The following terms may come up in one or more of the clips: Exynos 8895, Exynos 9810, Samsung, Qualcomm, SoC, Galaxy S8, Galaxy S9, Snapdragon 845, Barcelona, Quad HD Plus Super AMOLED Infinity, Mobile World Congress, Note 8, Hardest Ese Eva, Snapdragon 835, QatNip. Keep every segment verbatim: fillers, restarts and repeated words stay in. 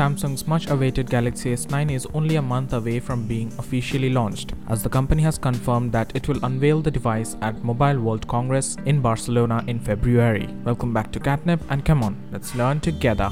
Samsung's much-awaited Galaxy S nine is only a month away from being officially launched, as the company has confirmed that it will unveil the device at Mobile World Congress in Barcelona in February. Welcome back to QatNip, and come on, let's learn together.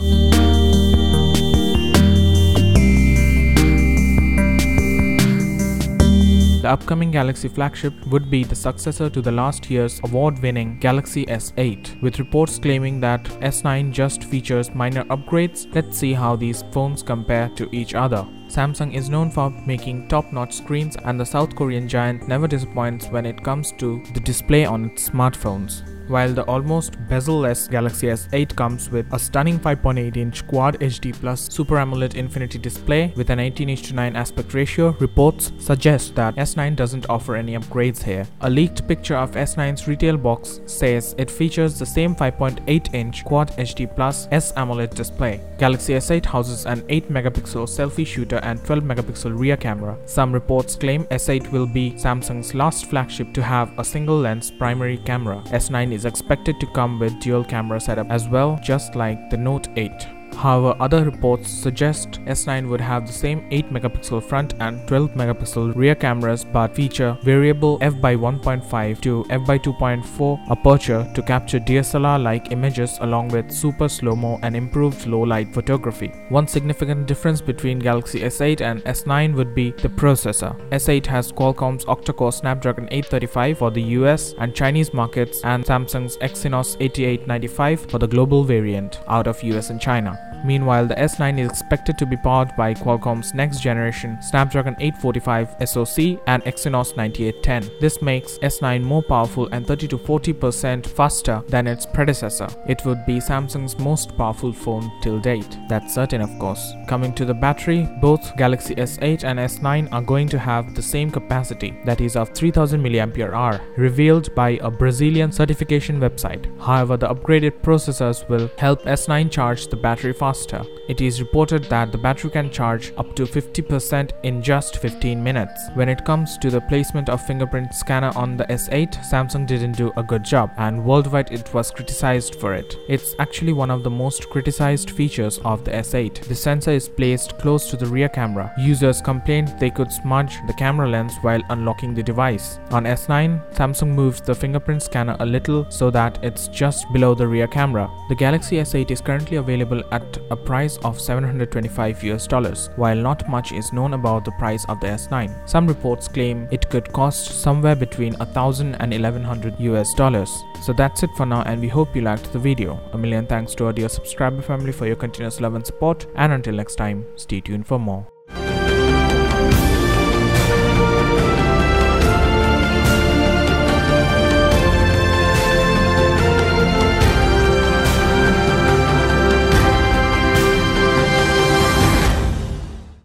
The upcoming Galaxy flagship would be the successor to the last year's award-winning Galaxy S eight, with reports claiming that S nine just features minor upgrades. Let's see how these phones compare to each other. Samsung is known for making top-notch screens, and the South Korean giant never disappoints when it comes to the display on its smartphones. While the almost bezel-less Galaxy S eight comes with a stunning five point eight inch Quad H D Plus Super AMOLED Infinity display with an eighteen to nine aspect ratio, reports suggest that S nine doesn't offer any upgrades here. A leaked picture of S nine's retail box says it features the same five point eight inch Quad H D Plus S AMOLED display. Galaxy S eight houses an eight megapixel selfie shooter and twelve megapixel rear camera. Some reports claim S eight will be Samsung's last flagship to have a single-lens primary camera. S nine is is expected to come with dual camera setup as well, just like the Note eight. However, other reports suggest S nine would have the same eight megapixel front and twelve megapixel rear cameras, but feature variable f by one point five to f by two point four aperture to capture D S L R-like images, along with super slow-mo and improved low-light photography. One significant difference between Galaxy S eight and S nine would be the processor. S eight has Qualcomm's octa-core Snapdragon eight thirty-five for the U S and Chinese markets, and Samsung's Exynos eighty-eight ninety-five for the global variant out of U S and China. Meanwhile, the S nine is expected to be powered by Qualcomm's next-generation Snapdragon eight forty-five SoC and Exynos ninety-eight ten. This makes S nine more powerful and thirty to forty percent faster than its predecessor. It would be Samsung's most powerful phone till date. That's certain, of course. Coming to the battery, both Galaxy S eight and S nine are going to have the same capacity, that is of three thousand milliamp hour, revealed by a Brazilian certification website. However, the upgraded processors will help S nine charge the battery faster. It is reported that the battery can charge up to fifty percent in just fifteen minutes. When it comes to the placement of fingerprint scanner on the S eight, Samsung didn't do a good job, and worldwide it was criticized for it. It's actually one of the most criticized features of the S eight. The sensor is placed close to the rear camera. Users complained they could smudge the camera lens while unlocking the device. On S nine, Samsung moved the fingerprint scanner a little so that it's just below the rear camera. The Galaxy S eight is currently available at at a price of seven hundred twenty-five US dollars, while not much is known about the price of the S nine. Some reports claim it could cost somewhere between one thousand and eleven hundred US dollars. So that's it for now, and we hope you liked the video. A million thanks to our dear subscriber family for your continuous love and support, and until next time, stay tuned for more.